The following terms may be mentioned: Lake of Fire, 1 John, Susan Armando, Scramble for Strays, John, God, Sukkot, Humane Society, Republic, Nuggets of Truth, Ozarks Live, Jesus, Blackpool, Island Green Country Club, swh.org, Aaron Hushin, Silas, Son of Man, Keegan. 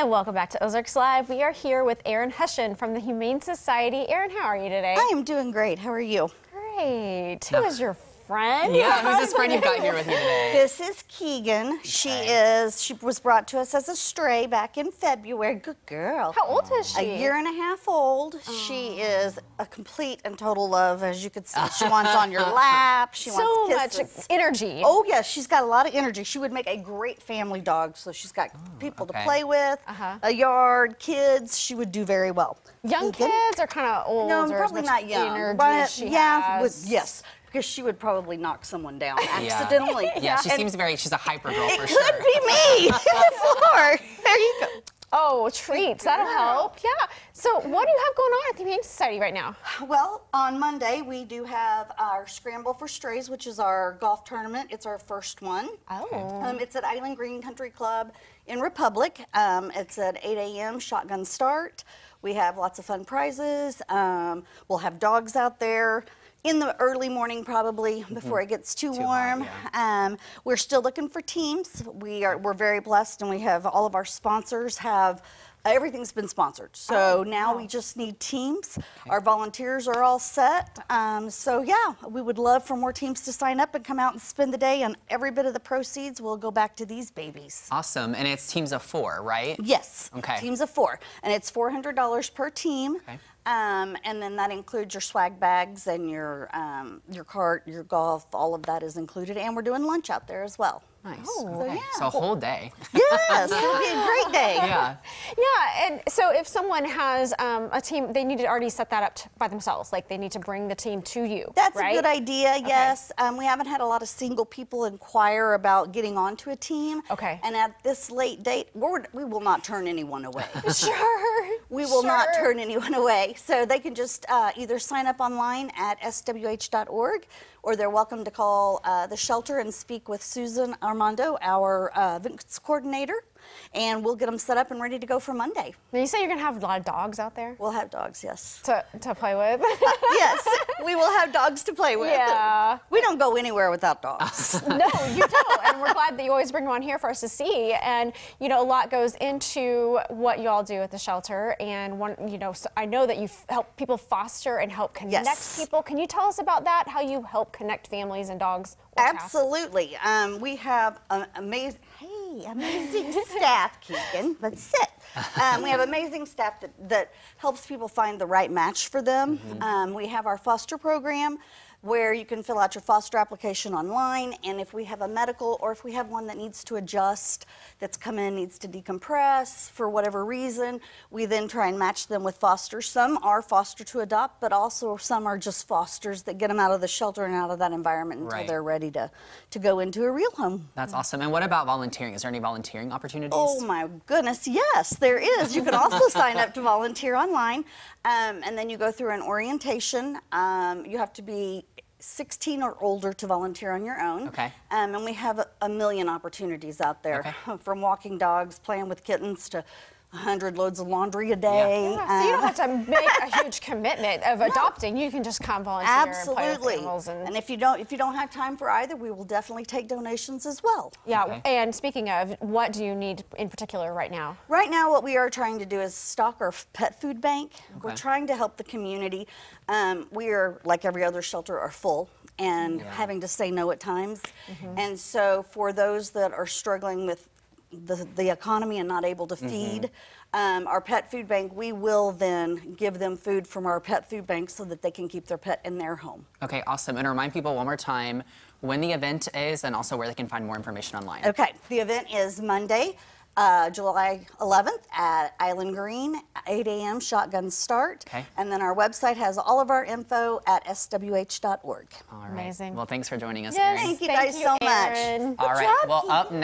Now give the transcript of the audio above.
And welcome back to Ozarks Live. We are here with Aaron Hushin from the Humane Society. Aaron, how are you today? I am doing great. How are you? Great. Who is your friend? Yeah, who's this friend you've got here with you today? This is Keegan. Okay. She was brought to us as a stray back in February. Good girl. How old is she? 1.5 years old. Oh. She is a complete and total love, as you could see. She wants on your lap. She wants kisses. So much energy. Oh yeah, she's got a lot of energy. She would make a great family dog. So she's got people to play with, a yard, kids. She would do very well. Young kids are kind of old. No, probably not young. But she has. Because she would probably knock someone down accidentally. Yeah, she seems she's a hyper girl for sure. It could be me, the floor. There you go. Oh, treats, that'll help, So what do you have going on at the Humane Society right now? Well, on Monday, we do have our Scramble for Strays, which is our golf tournament. It's our first one. Oh. It's at Island Green Country Club in Republic. It's at 8 a.m. shotgun start. We have lots of fun prizes. We'll have dogs out there. In the early morning, probably, before it gets too warm. Hot, we're still looking for teams. We're very blessed, and we have all of our sponsors have, everything's been sponsored. So now we just need teams. Okay. Our volunteers are all set. So yeah, we would love for more teams to sign up and come out and spend the day, and every bit of the proceeds will go back to these babies. Awesome, and it's teams of 4, right? Yes, teams of 4, and it's $400 per team. Okay. And then that includes your swag bags and your cart, your golf, all of that is included. And we're doing lunch out there as well. Nice. Oh, okay. So a whole day. Yes, it'll be a great day. Yeah. Yeah, and so if someone has a team, they need to already set that up by themselves. Like they need to bring the team to you. That's a good idea. Yes. We haven't had a lot of single people inquire about getting onto a team. Okay. And at this late date, we will not turn anyone away. We will not turn anyone away. So they can just either sign up online at swh.org, or they're welcome to call the shelter and speak with Susan Armando, our events coordinator, and we'll get them set up and ready to go for Monday. Now you say you're going to have a lot of dogs out there? We'll have dogs, yes. To play with? Yes, we will have dogs to play with. Yeah. We don't go anywhere without dogs. No, you don't, and we're glad that you always bring them on here for us to see, and you know, a lot goes into what you all do at the shelter, and so I know that you help people foster and help connect people. Can you tell us about that, how you help connect families and dogs? Absolutely. We have an amazing staff, Keegan. That's it. We have amazing staff that helps people find the right match for them. We have our foster program where you can fill out your foster application online, and if we have a medical or if we have one that needs to adjust, that's come in, needs to decompress for whatever reason, we then try and match them with fosters. Some are foster to adopt, but also some are just fosters that get them out of the shelter and out of that environment until they're ready to go into a real home. That's awesome. And what about volunteering? Is there any volunteering opportunities? Oh my goodness, yes, there is. You can also sign up to volunteer online, and then you go through an orientation. You have to be 16 or older to volunteer on your own. Okay. And we have a million opportunities out there, from walking dogs, playing with kittens, to 100 loads of laundry a day. Yeah. So you don't have to make a huge commitment of adopting. You can just come volunteer and play with animals. And if you don't have time for either, we will definitely take donations as well. Yeah. Okay. And speaking of, what do you need in particular right now? Right now, what we are trying to do is stock our pet food bank. Okay. We're trying to help the community. We are, like every other shelter, are full and having to say no at times. And so for those that are struggling with the economy and not able to feed, our pet food bank, we will then give them food from our pet food bank so that they can keep their pet in their home. Okay, awesome. And remind people one more time when the event is and also where they can find more information online. Okay, the event is Monday, July 11th at Island Green, 8 a.m. shotgun start. Okay. And then our website has all of our info at swh.org. All right. Amazing. Well, thanks for joining us, Aaron. Thank you guys so much. All right. Well, up next.